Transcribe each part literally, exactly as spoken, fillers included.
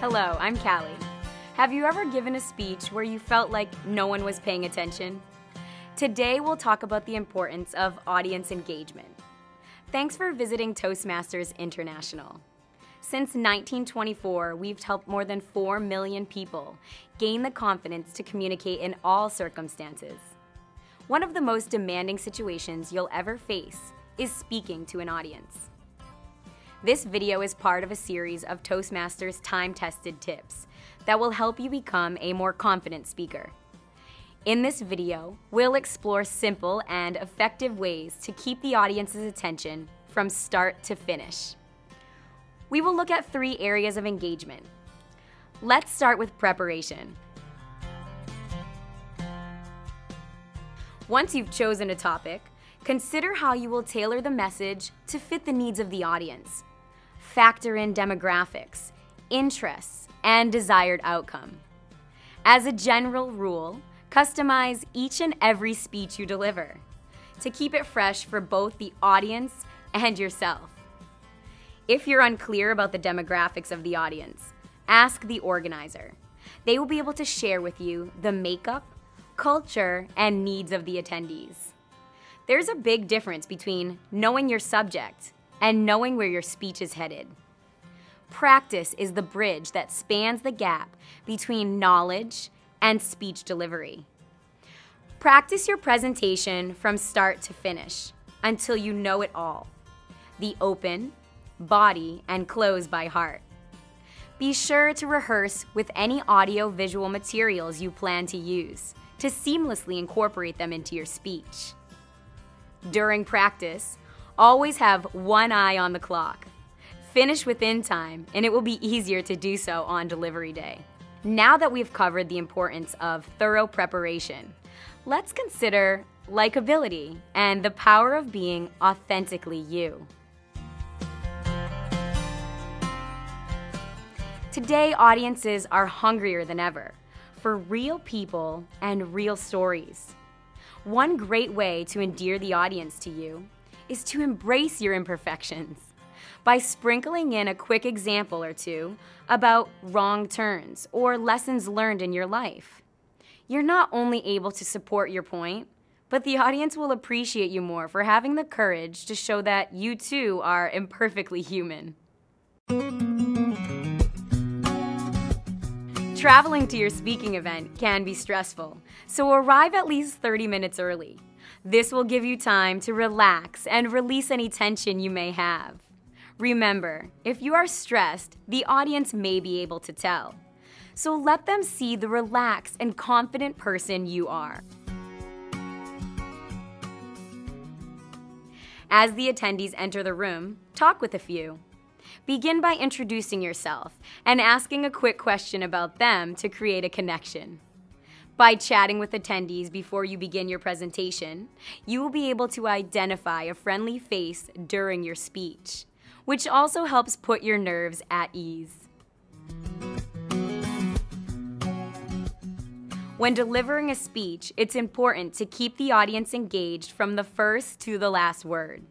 Hello, I'm Callie. Have you ever given a speech where you felt like no one was paying attention? Today we'll talk about the importance of audience engagement. Thanks for visiting Toastmasters International. Since nineteen twenty-four, we've helped more than four million people gain the confidence to communicate in all circumstances. One of the most demanding situations you'll ever face is speaking to an audience. This video is part of a series of Toastmasters time-tested tips that will help you become a more confident speaker. In this video, we'll explore simple and effective ways to keep the audience's attention from start to finish. We will look at three areas of engagement. Let's start with preparation. Once you've chosen a topic, consider how you will tailor the message to fit the needs of the audience. Factor in demographics, interests, and desired outcome. As a general rule, customize each and every speech you deliver to keep it fresh for both the audience and yourself. If you're unclear about the demographics of the audience, ask the organizer. They will be able to share with you the makeup, culture, and needs of the attendees. There's a big difference between knowing your subject and knowing where your speech is headed. Practice is the bridge that spans the gap between knowledge and speech delivery. Practice your presentation from start to finish until you know it all. The open, body, and close by heart. Be sure to rehearse with any audio-visual materials you plan to use to seamlessly incorporate them into your speech. During practice, always have one eye on the clock. Finish within time, and it will be easier to do so on delivery day. Now that we've covered the importance of thorough preparation, let's consider likability and the power of being authentically you. Today, audiences are hungrier than ever for real people and real stories. One great way to endear the audience to you is to embrace your imperfections by sprinkling in a quick example or two about wrong turns or lessons learned in your life. You're not only able to support your point, but the audience will appreciate you more for having the courage to show that you too are imperfectly human. Traveling to your speaking event can be stressful, so arrive at least thirty minutes early. This will give you time to relax and release any tension you may have. Remember, if you are stressed, the audience may be able to tell. So let them see the relaxed and confident person you are. As the attendees enter the room, talk with a few. Begin by introducing yourself and asking a quick question about them to create a connection. By chatting with attendees before you begin your presentation, you will be able to identify a friendly face during your speech, which also helps put your nerves at ease. When delivering a speech, it's important to keep the audience engaged from the first to the last word.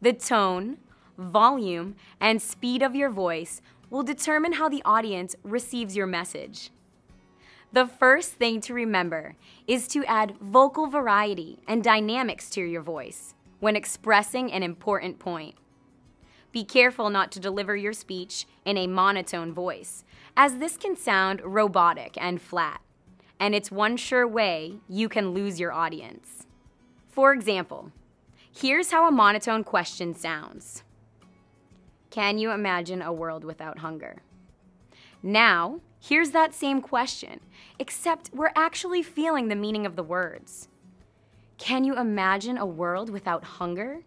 The tone, volume, and speed of your voice will determine how the audience receives your message. The first thing to remember is to add vocal variety and dynamics to your voice when expressing an important point. Be careful not to deliver your speech in a monotone voice, as this can sound robotic and flat, and it's one sure way you can lose your audience. For example, here's how a monotone question sounds. Can you imagine a world without hunger? Now, here's that same question, except we're actually feeling the meaning of the words. Can you imagine a world without hunger?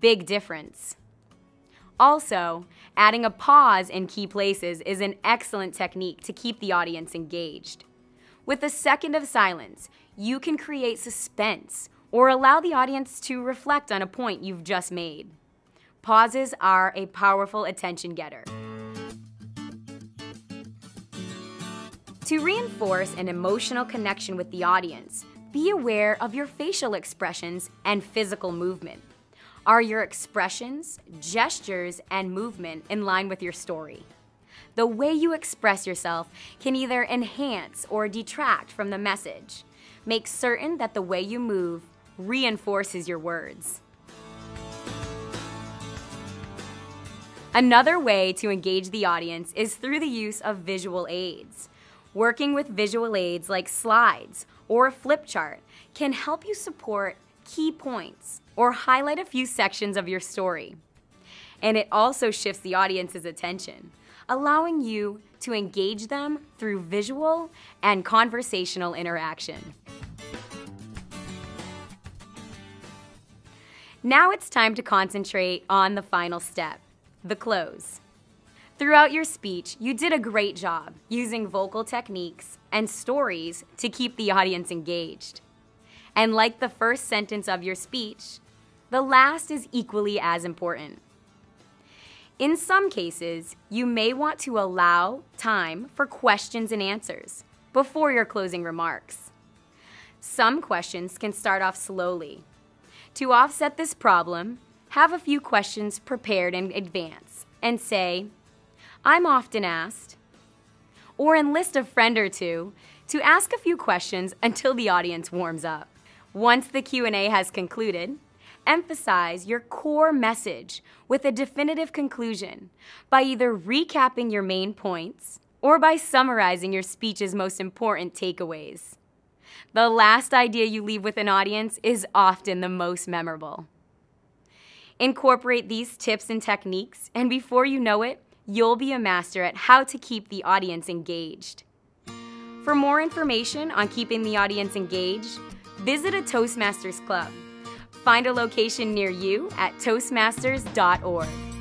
Big difference. Also, adding a pause in key places is an excellent technique to keep the audience engaged. With a second of silence, you can create suspense or allow the audience to reflect on a point you've just made. Pauses are a powerful attention getter. To reinforce an emotional connection with the audience, be aware of your facial expressions and physical movement. Are your expressions, gestures, and movement in line with your story? The way you express yourself can either enhance or detract from the message. Make certain that the way you move reinforces your words. Another way to engage the audience is through the use of visual aids. Working with visual aids like slides or a flip chart can help you support key points or highlight a few sections of your story. And it also shifts the audience's attention, allowing you to engage them through visual and conversational interaction. Now it's time to concentrate on the final step, the close. Throughout your speech, you did a great job using vocal techniques and stories to keep the audience engaged. And like the first sentence of your speech, the last is equally as important. In some cases, you may want to allow time for questions and answers before your closing remarks. Some questions can start off slowly. To offset this problem, have a few questions prepared in advance and say, "I'm often asked," or enlist a friend or two to ask a few questions until the audience warms up. Once the Q and A has concluded, emphasize your core message with a definitive conclusion by either recapping your main points or by summarizing your speech's most important takeaways. The last idea you leave with an audience is often the most memorable. Incorporate these tips and techniques, and before you know it, you'll be a master at how to keep the audience engaged. For more information on keeping the audience engaged, visit a Toastmasters club. Find a location near you at toastmasters dot org.